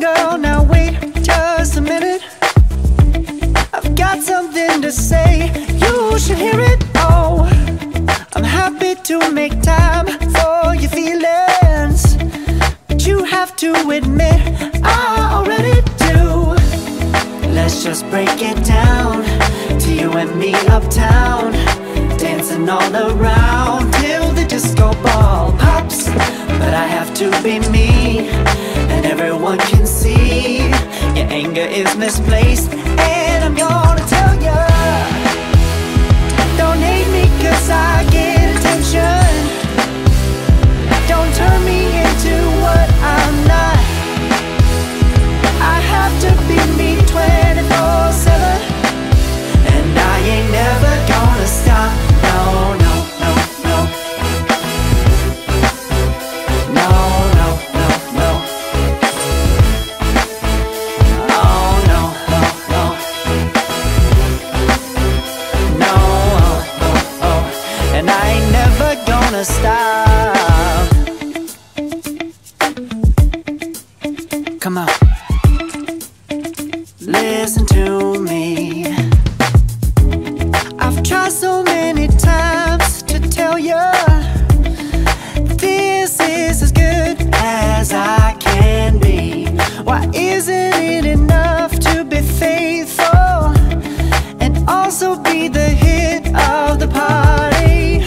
girl, now wait just a minute. I've got something to say, you should hear it. Oh, I'm happy to make time for your feelings, but you have to admit I already do. Let's just break it down to you and me uptown, dancing all around till the disco ball pops. But I have to be me, and everyone can see your anger is misplaced, and I'm gonna tell ya, don't hate me cause I get attention. Don't turn me into what I'm not. I have to be me 24/7, and I ain't never gonna stop. No, no, no, no. Stop. Come on, listen to me. I've tried so many times to tell you this is as good as I can be. Why isn't it enough to be faithful and also be the hit of the party?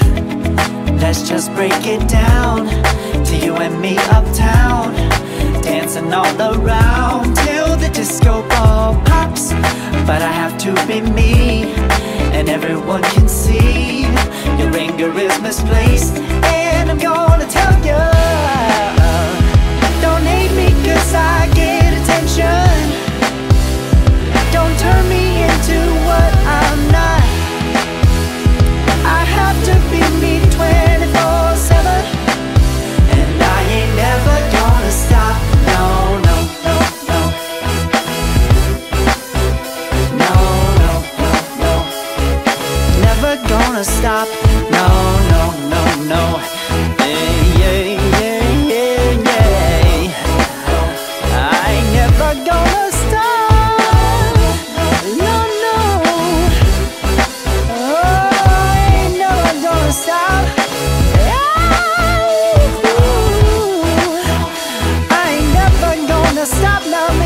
Let's just break it down to you and me uptown, dancing all around till the disco ball pops. But I have to be me, and everyone can see your anger is misplaced, and I'm gonna tell you, don't hate me cause I get attention. Don't turn me into what I'm not. I have to be me 24/7, and I ain't never gonna stop. No, no, no, no. No, no, no, no. Never gonna stop. No, no, no, no. Yeah, yeah, yeah, yeah. I ain't never gonna stop. Stop now.